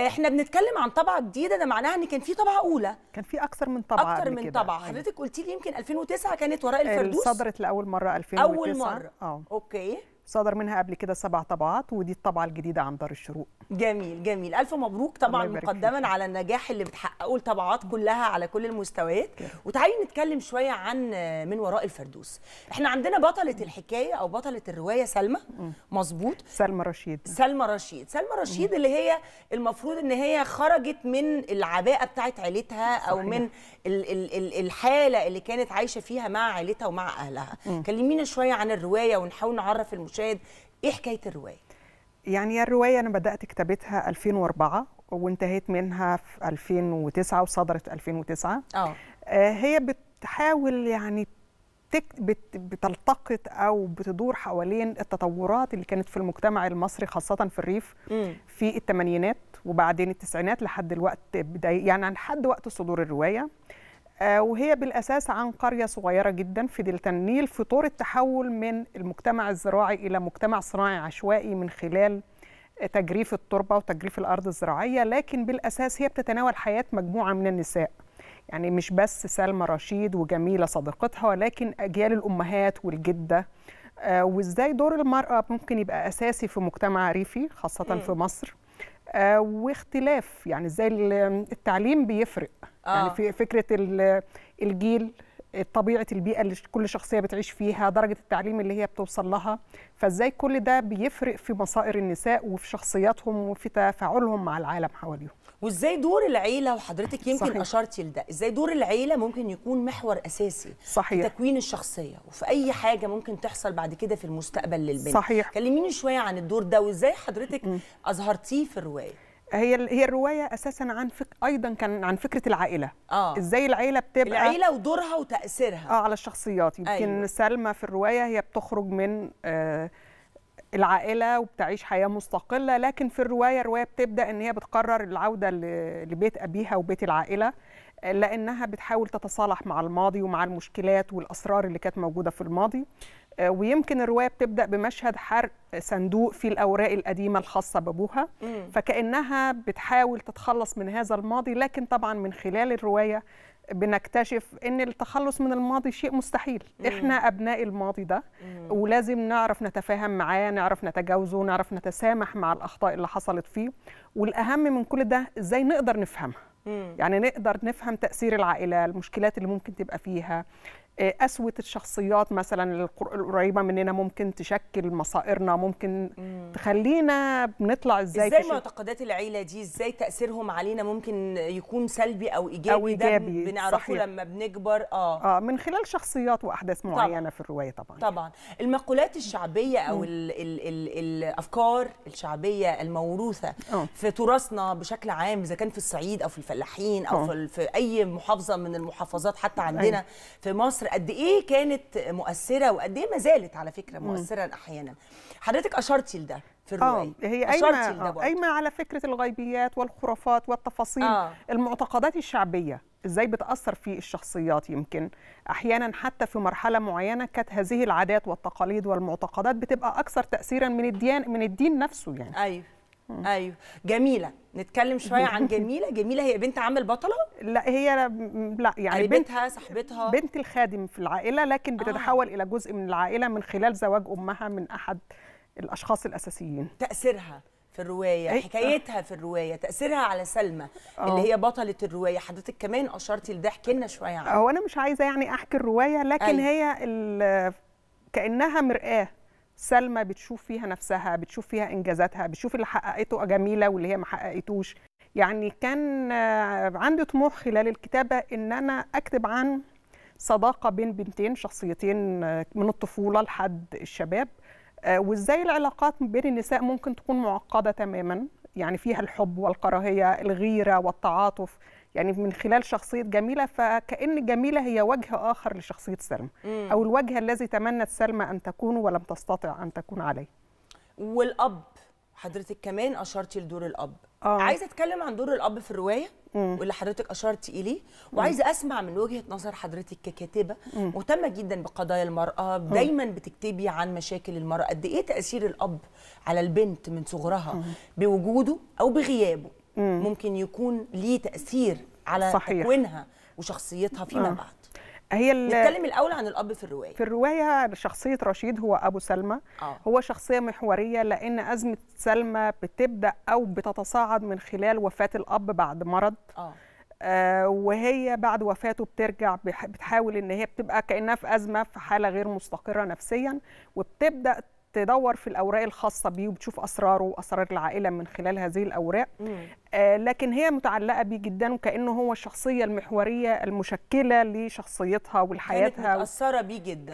احنا بنتكلم عن طبعه جديده، ده معناها ان كان في طبعه اولى، كان في اكثر من طبعه، اكثر من طبعه. حضرتك قلتي لي يمكن 2009 كانت وراء الفردوس صدرت لاول مره 2009، اول مره. اوكي، صدر منها قبل كده 7 طبعات، ودي الطبعه الجديده عن دار الشروق. جميل جميل، الف مبروك طبعا مقدما على النجاح اللي بتحققه الطبعات كلها على كل المستويات. وتعالي نتكلم شويه عن من وراء الفردوس. احنا عندنا بطله الحكايه او بطله الروايه سلمى، مظبوط، سلمى رشيد. سلمى رشيد اللي هي المفروض ان هي خرجت من العباءه بتاعت عيلتها، او صحيح. من الحاله اللي كانت عايشه فيها مع عيلتها ومع اهلها. كلمينا شويه عن الروايه ونحاول نعرف المشاهد ايه حكايه الروايه. يعني الروايه انا بدات كتابتها 2004 وانتهيت منها في 2009 وصدرت 2009. هي بتحاول يعني بتلتقط او بتدور حوالين التطورات اللي كانت في المجتمع المصري خاصه في الريف في الثمانينات وبعدين التسعينات لحد الوقت بدايه، يعني لحد وقت صدور الروايه. وهي بالأساس عن قرية صغيرة جدا في دلتا النيل في طور التحول من المجتمع الزراعي إلى مجتمع صناعي عشوائي من خلال تجريف التربة وتجريف الأرض الزراعية. لكن بالأساس هي بتتناول حياة مجموعة من النساء، يعني مش بس سلمى رشيد وجميلة صديقتها، ولكن أجيال الأمهات والجدة، وإزاي دور المرأة ممكن يبقى أساسي في مجتمع ريفي خاصة في مصر، واختلاف يعني إزاي التعليم بيفرق. يعني في فكرة الجيل، طبيعة البيئة اللي كل شخصية بتعيش فيها، درجة التعليم اللي هي بتوصل لها، فازاي كل ده بيفرق في مصائر النساء وفي شخصياتهم وفي تفاعلهم مع العالم حواليهم، وازاي دور العيلة. وحضرتك يمكن صحيح. أشرتي لده، ازاي دور العيلة ممكن يكون محور أساسي صحيح. في تكوين الشخصية وفي أي حاجة ممكن تحصل بعد كده في المستقبل للبنت. صحيح. كلميني شوية عن الدور ده وازاي حضرتك أظهرتيه في الرواية. هي الروايه اساسا عن ايضا كان عن فكره العائله، ازاي العيله بتبقى العيله ودورها وتاثيرها على الشخصيات. يمكن أيوة. سلمى في الروايه هي بتخرج من العائله وبتعيش حياه مستقله، لكن في الروايه بتبدا ان هي بتقرر العوده لبيت ابيها وبيت العائله، لانها بتحاول تتصالح مع الماضي ومع المشكلات والاسرار اللي كانت موجوده في الماضي. ويمكن الروايه بتبدا بمشهد حرق صندوق فيه الاوراق القديمه الخاصه بابوها، فكانها بتحاول تتخلص من هذا الماضي. لكن طبعا من خلال الروايه بنكتشف ان التخلص من الماضي شيء مستحيل، احنا ابناء الماضي ده، ولازم نعرف نتفاهم معاه، نعرف نتجاوزه، نعرف نتسامح مع الاخطاء اللي حصلت فيه. والاهم من كل ده ازاي نقدر نفهمها، يعني نقدر نفهم تاثير العائله، المشكلات اللي ممكن تبقى فيها، قسوة الشخصيات مثلا القريبة مننا ممكن تشكل مصائرنا، ممكن تخلينا بنطلع ازاي معتقدات العيلة دي، ازاي تأثيرهم علينا ممكن يكون سلبي او ايجابي، ده بنعرفه صحيح. لما بنكبر من خلال شخصيات واحداث معينة طبعًا. في الرواية طبعا المقولات الشعبية او الافكار الشعبية الموروثة في تراثنا بشكل عام، اذا كان في الصعيد او في الفلاحين او في اي محافظة من المحافظات حتى عندنا في مصر، قد ايه كانت مؤثره وقد ايه ما زالت على فكره مؤثرا احيانا. حضرتك اشرتي لده في الروايه. هي قايمه على فكره الغيبيات والخرافات والتفاصيل، المعتقدات الشعبيه ازاي بتاثر في الشخصيات. يمكن احيانا حتى في مرحله معينه كانت هذه العادات والتقاليد والمعتقدات بتبقى اكثر تاثيرا من الدين نفسه يعني. ايوه جميله، نتكلم شويه عن جميله. جميله هي بنت عم البطله؟ لا هي لا يعني بنتها، صاحبتها، بنت الخادم في العائله، لكن بتتحول الى جزء من العائله من خلال زواج امها من احد الاشخاص الاساسيين. تاثيرها في الروايه، حكايتها في الروايه، تاثيرها على سلمى اللي هي بطله الروايه، حضرتك كمان اشرتي لده، احكي لنا شويه عنها. هو انا مش عايزه يعني احكي الروايه، لكن هي كانها مرآه. سلمى بتشوف فيها نفسها، بتشوف فيها إنجازاتها، بتشوف اللي حققته جميلة واللي هي ما حققتوش. يعني كان عندي طموح خلال الكتابة إن أنا أكتب عن صداقة بين بنتين، شخصيتين من الطفولة لحد الشباب، وإزاي العلاقات بين النساء ممكن تكون معقدة تماما، يعني فيها الحب والكراهية، الغيرة والتعاطف، يعني من خلال شخصية جميلة. فكأن جميلة هي وجه آخر لشخصية سلمى، أو الوجه الذي تمنت سلمى أن تكون ولم تستطع أن تكون عليه. والأب، حضرتك كمان أشرتي لدور الأب. عايزة أتكلم عن دور الأب في الرواية واللي حضرتك أشرتي إليه، وعايزة أسمع من وجهة نظر حضرتك ككاتبة مهتمة جدا بقضايا المرأة، دايما بتكتبي عن مشاكل المرأة، قد إيه تأثير الأب على البنت من صغرها بوجوده أو بغيابه. ممكن يكون ليه تأثير على تكوينها وشخصيتها فيما بعد. نتكلم الأول عن الأب في الرواية. في الرواية شخصية رشيد هو أبو سلمى، هو شخصية محورية، لأن أزمة سلمى بتبدأ أو بتتصاعد من خلال وفاة الأب بعد مرض. وهي بعد وفاته بترجع بتحاول إن هي بتبقى كأنها في أزمة، في حالة غير مستقرة نفسيا، وبتبدأ تدور في الأوراق الخاصة بيه وبتشوف أسراره وأسرار العائلة من خلال هذه الأوراق. لكن هي متعلقة بيه جدا، وكأنه هو الشخصية المحورية المشكلة لشخصيتها ولحياتها. كانت متأثرة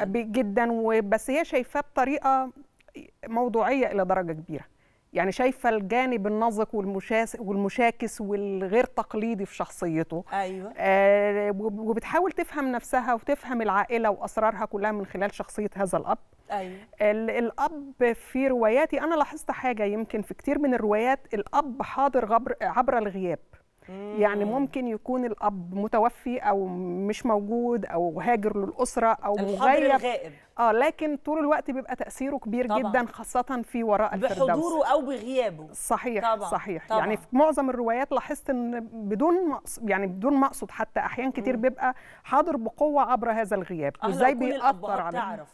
بيه جدا وبس هي شايفاه بطريقة موضوعية إلى درجة كبيرة، يعني شايفة الجانب النازق والمشاكس والغير تقليدي في شخصيته. وبتحاول تفهم نفسها وتفهم العائلة وأسرارها كلها من خلال شخصية هذا الأب. الأب في رواياتي أنا لاحظت حاجة، يمكن في كتير من الروايات الأب حاضر عبر الغياب. يعني ممكن يكون الأب متوفي أو مش موجود أو هاجر للأسرة أو مغيب، لكن طول الوقت بيبقى تأثيره كبير جدا، خاصة في وراء الفردوس، بحضوره أو بغيابه. صحيح. يعني في معظم الروايات لاحظت إن بدون ما أقصد حتى أحيان كتير بيبقى حاضر بقوة عبر هذا الغياب، وإزاي بيأثر على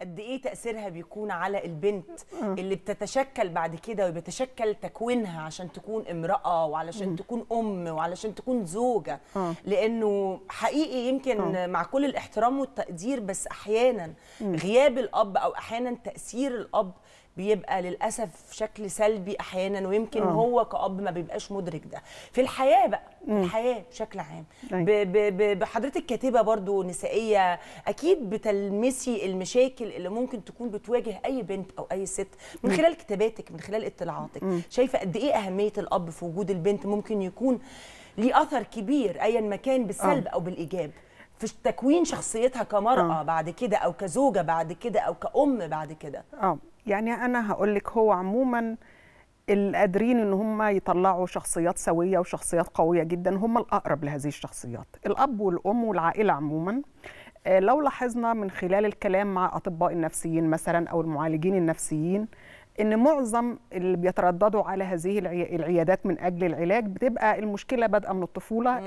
قد ايه تاثيرها بيكون على البنت اللي بتتشكل بعد كده وبيتشكل تكوينها عشان تكون امراه وعلشان تكون ام وعلشان تكون زوجه. لانه حقيقي يمكن مع كل الاحترام والتقدير، بس احيانا غياب الاب او احيانا تاثير الاب بيبقى للاسف شكل سلبي احيانا، ويمكن هو كأب ما بيبقاش مدرك ده. في الحياه بقى، الحياه بشكل عام، بحضرتك كاتبه برضو نسائيه، اكيد بتلمسي المشاكل اللي ممكن تكون بتواجه اي بنت او اي ست من خلال كتاباتك، من خلال اطلاعاتك. شايفه قد ايه اهميه الاب في وجود البنت؟ ممكن يكون ليه اثر كبير ايا ما كان، بالسلب او بالايجاب، في تكوين شخصيتها كمراه بعد كده، او كزوجه بعد كده، او كأم بعد كده. يعني أنا هقول لك، هو عموما القادرين إن هم يطلعوا شخصيات سوية وشخصيات قوية جدا هم الأقرب لهذه الشخصيات، الأب والأم والعائلة عموما. لو لاحظنا من خلال الكلام مع أطباء النفسيين مثلا أو المعالجين النفسيين، إن معظم اللي بيترددوا على هذه العيادات من أجل العلاج بتبقى المشكلة بادئة من الطفولة،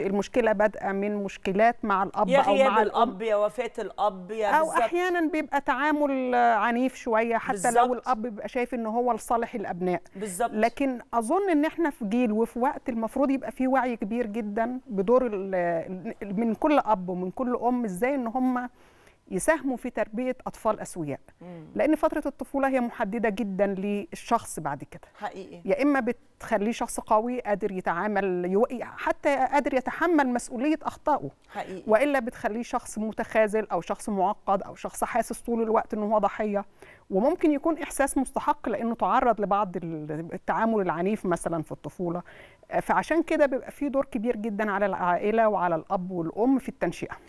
المشكلة بادئة من مشكلات مع الأب أو مع الأب، يا وفاة الأب، يا أو أحيانا بيبقى تعامل عنيف شوية، حتى لو الأب بيبقى شايف إن هو لصالح الأبناء. لكن أظن إن إحنا في جيل وفي وقت المفروض يبقى فيه وعي كبير جدا بدور من كل أب ومن كل أم، إزاي إن هم يساهموا في تربية أطفال أسوياء. لأن فترة الطفولة هي محددة جدا للشخص بعد كده حقيقي، يا إما بتخليه شخص قوي قادر يتعامل، حتى قادر يتحمل مسؤولية أخطائه حقيقي، وإلا بتخليه شخص متخاذل أو شخص معقد أو شخص حاسس طول الوقت إنه هو ضحية، وممكن يكون إحساس مستحق لأنه تعرض لبعض التعامل العنيف مثلا في الطفولة. فعشان كده بيبقى فيه دور كبير جدا على العائلة وعلى الأب والأم في التنشئة.